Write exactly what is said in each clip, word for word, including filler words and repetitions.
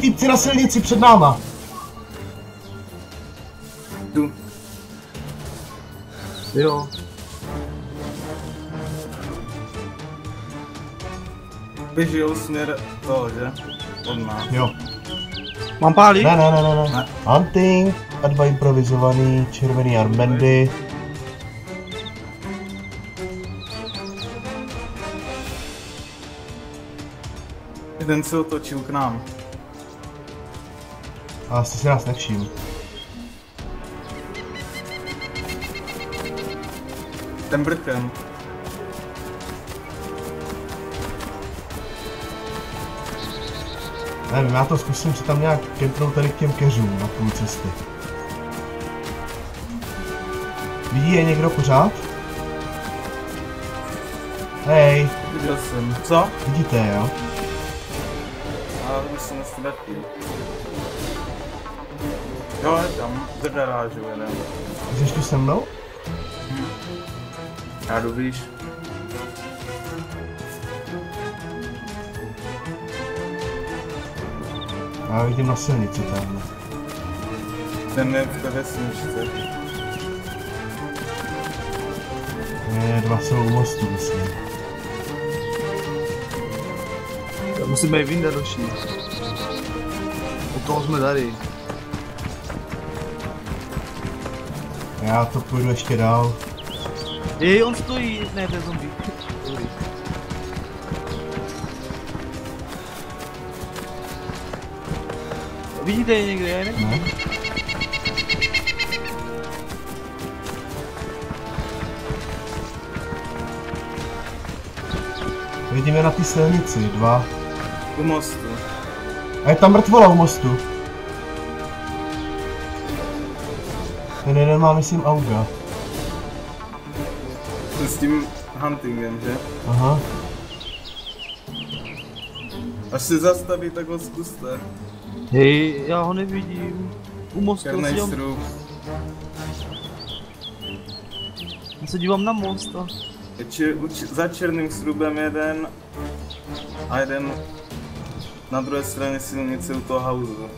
tři týpci na silnici před náma. Jdu. Jo. Běžil směr toho, že? On má. Jo. Mám pálí? Ne, ne, ne, ne, ne. Hunting, a dva improvizovaný, červený armbandy. Jeden se otočil k nám. Ale jste si nás nevšiml. Ten brkem. Nevím, já to zkusím si tam nějak kentnout tady k těm keřům na půl cesty. Vidí je někdo pořád? Hej. Viděl jsem. Co? Vidíte, jo? Já myslím, že to jo, je tam, v garáži jeden. Jsi tu se mnou? Hm. Já jdu víš. Já vidím na silnici tamhle. Ten je v té vesničce. Ne, dva jsou u mostu, myslím. Musíme je vyndat oči. Od toho jsme tady. Já to půjdu ještě dál. Jej, on stojí! Ne, to je zombie. Vidíte je někde, já je nevidím. Ne. Vidíme na ty silnici, dva. U mostu. A je tam mrtvola u mostu. Ten jeden má, myslím, auga. S tím huntingem, že? Aha. Až se zastaví, tak ho zkuste. Hej, já ho nevidím. U mostu si ho... Já se dívám na most a... Či, za černým srubem jeden a jeden na druhé straně silnice u toho hausu.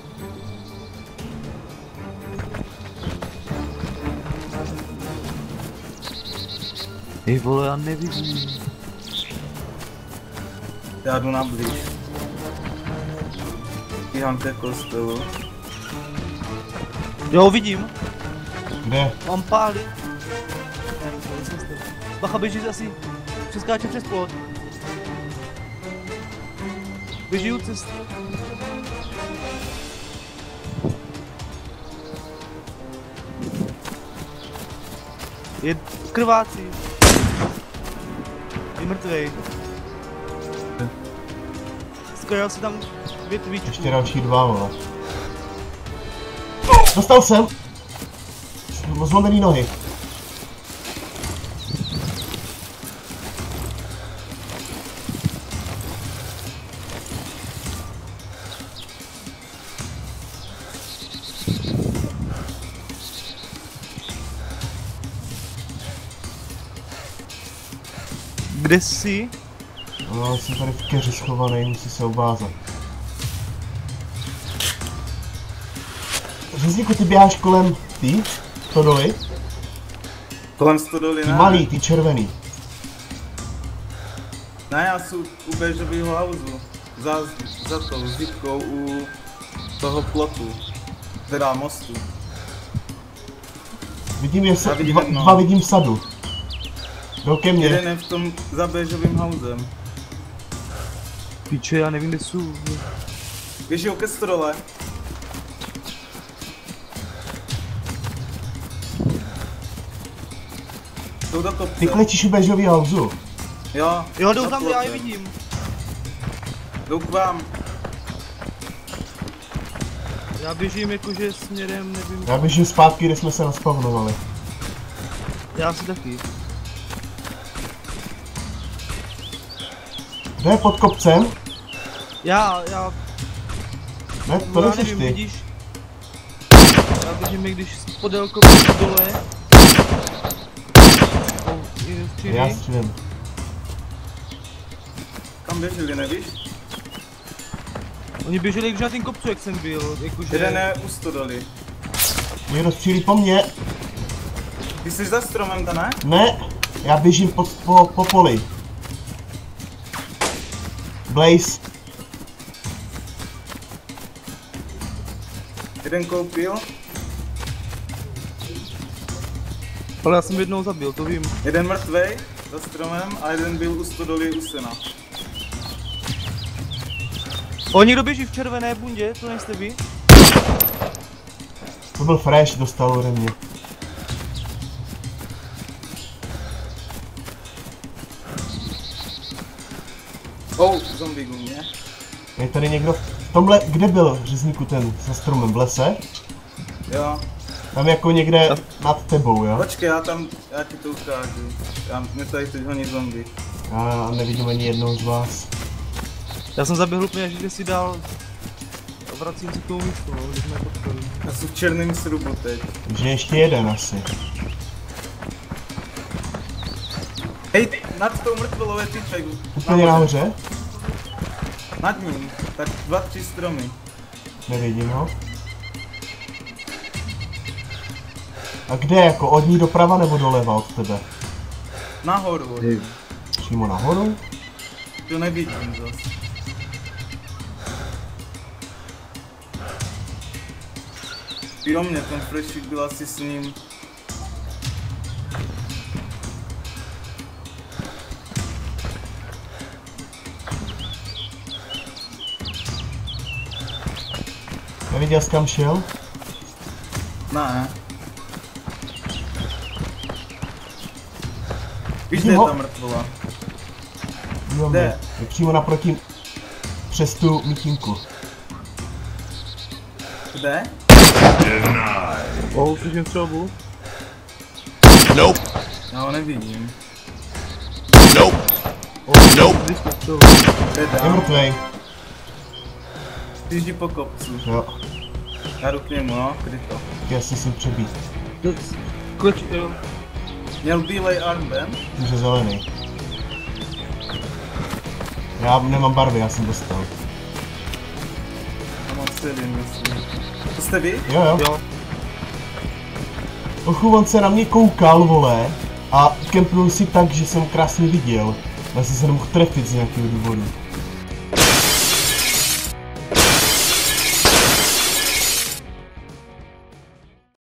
Hej vole, já nevidím. Já jdu na blíž. Běhám ke kostelu. Jo, vidím. Kde? Mám pálit. Bacha, běží asi. Přeskáče přes plot. Běží u cesty. Je krvácí. Je mrtvej. Skoro si tam... Větvičku. Ještě další dva, vole. Dostal jsem! Zlomený nohy. Kde jsi? No, jsem tady v keři schovaný, musí se obázat. Řezníku, ty běháš kolem ty? Stodoly? Kolem stodoly, ne? Ty malý, ty červený. Ne, já jsem u béžovýho hausu. Za, za tou zipkou u toho plotu. Teda mostu. Vidím je se, vidím, dva, no. dva vidím sadu. Jdou ke mně. Jeden je v tom za béžovým hausem. Píče, já nevím, kde jsou. Běží ke stodole. Ty klečíš u bežovýho hausu. Jo, jo, jdou tam, já je vidím. Jdou k vám. Já běžím jakože směrem, nevím. Já běžím zpátky, kde jsme se naspavnovali. Já si taky. Kde je pod kopcem? Já, já... Ne, to nejsiš ty. Vidíš? Já běžím, když podél kopce dole. Já střílím. Kam běželi, nevíš? Oni běželi jak žádný kopců, jak jsem byl, jakože... Jeden ne, usto dali. Mě rozstřílí po mně. Ty jsi za stromem, ta ne? Ne, já běžím po, po, po poli. Blaze. Jeden koupil. Ale já jsem jednou zabil, to vím. Jeden mrtvej za stromem a jeden byl u stodoly u sena. O, někdo běží v červené bundě, to nejste vy? To byl fresh, dostal ode mě. Oh, zombie u mě. Je tady někdo v tomhle, kde byl řezníku ten za stromem v lese? Jo. Tam jako někde ta... nad tebou, jo? Počkej, já tam, já ti to ukážu. Já mě tady teď honí zombie. Já nevidím ani jednoho z vás. Já jsem zaběhl úplně, že si dal... Vracím se k tomu místu, no, když mě podporu. Já jsem v černém srubu teď. Že ještě jeden asi. Hej, ty, nad tou mrtvolou je tyček. Úplně nahoře? Nad ním, tak dva, tři stromy. Nevidím ho. A kde jako? Od ní doprava nebo doleva od tebe? Nahoru. Hej. Přímo nahoru? To nevidím zase. Pro mě ten freshík byl asi s ním. Neviděl jsi, kam šel? Ne. Víš, kde je ta mrtvola? Kde? Je přímo naproti přes tu mítinku. Kde? Oh, slyším střelbu. Nope. Já ho nevidím. Nope. Oh, nope. Je mrtvej. Ty jdi po kopcu. Jo. Já jdu k němu, no, kryto. Já si musím přebít. Koč, jo. Měl bílej armband? Může zelený. Já nemám barvy, já jsem dostal. Já mám silin, myslím. To jste vy? Jo, jo. jo. Ochu, on se na mě koukal, vole, a kempnul si tak, že jsem krásně viděl. Já jsem se nemohl trefit z nějakého důvodu.